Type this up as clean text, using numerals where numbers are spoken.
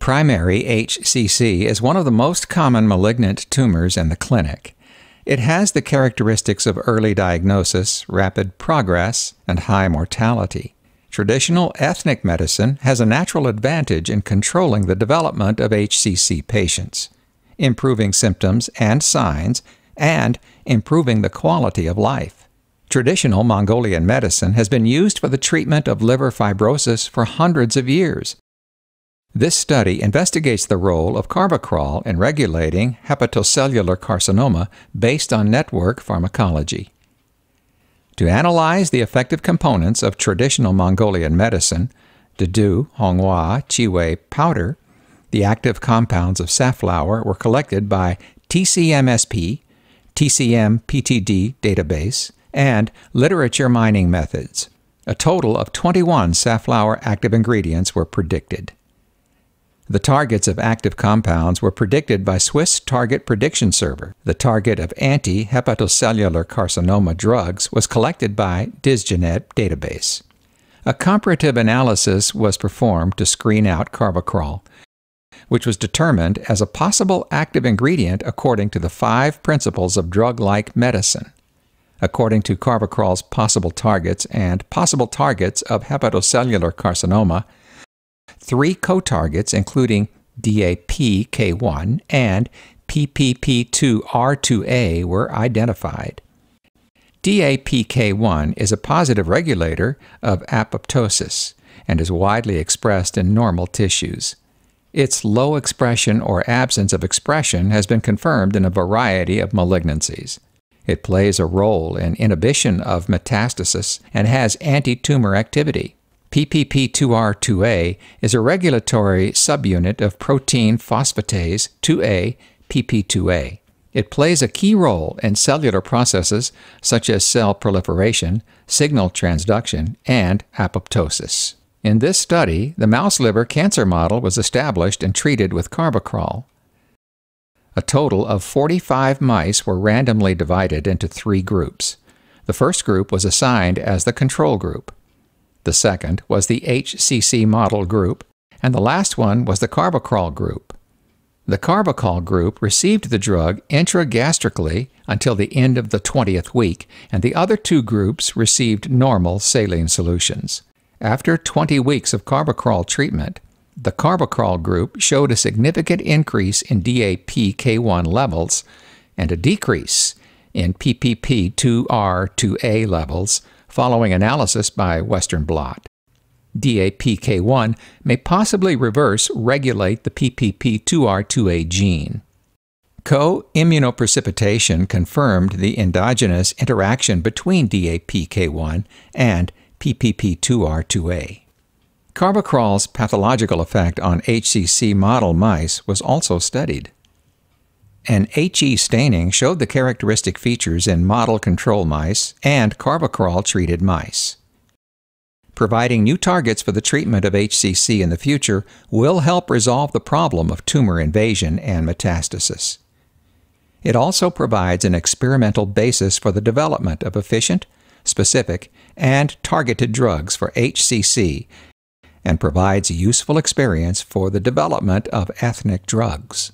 Primary HCC is one of the most common malignant tumors in the clinic. It has the characteristics of early diagnosis, rapid progress, and high mortality. Traditional ethnic medicine has a natural advantage in controlling the development of HCC patients, improving symptoms and signs, and improving the quality of life. Traditional Mongolian medicine has been used for the treatment of liver fibrosis for hundreds of years. This study investigates the role of Carvacrol in regulating hepatocellular carcinoma based on network pharmacology. To analyze the effective components of traditional Mongolian medicine, Dedu, Hongwa, Chiwei powder, the active compounds of safflower were collected by TCMSP, TCM-PTD database, and literature mining methods. A total of 21 safflower active ingredients were predicted. The targets of active compounds were predicted by Swiss Target Prediction Server. The target of anti-hepatocellular carcinoma drugs was collected by DisGeNET database. A comparative analysis was performed to screen out Carvacrol, which was determined as a possible active ingredient according to the 5 principles of drug-like medicine. According to Carvacrol's possible targets and possible targets of hepatocellular carcinoma, 3 co-targets, including DAPK1 and PPP2R2A, were identified. DAPK1 is a positive regulator of apoptosis and is widely expressed in normal tissues. Its low expression or absence of expression has been confirmed in a variety of malignancies. It plays a role in inhibition of metastasis and has anti-tumor activity. PPP2R2A is a regulatory subunit of protein phosphatase 2A PP2A. It plays a key role in cellular processes such as cell proliferation, signal transduction, and apoptosis. In this study, the mouse liver cancer model was established and treated with Carvacrol. A total of 45 mice were randomly divided into 3 groups. The first group was assigned as the control group. The second was the HCC model group, and the last one was the Carvacrol group. The Carvacrol group received the drug intragastrically until the end of the 20th week, and the other 2 groups received normal saline solutions. After 20 weeks of Carvacrol treatment, the Carvacrol group showed a significant increase in DAPK1 levels and a decrease in PPP2R2A levels following analysis by Western blot. DAPK1 may possibly regulate the PPP2R2A gene. Co-immunoprecipitation confirmed the endogenous interaction between DAPK1 and PPP2R2A. Carvacrol's pathological effect on HCC model mice was also studied. An HE staining showed the characteristic features in model control mice and Carvacrol-treated mice. Providing new targets for the treatment of HCC in the future will help resolve the problem of tumor invasion and metastasis. It also provides an experimental basis for the development of efficient, specific, and targeted drugs for HCC and provides useful experience for the development of ethnic drugs.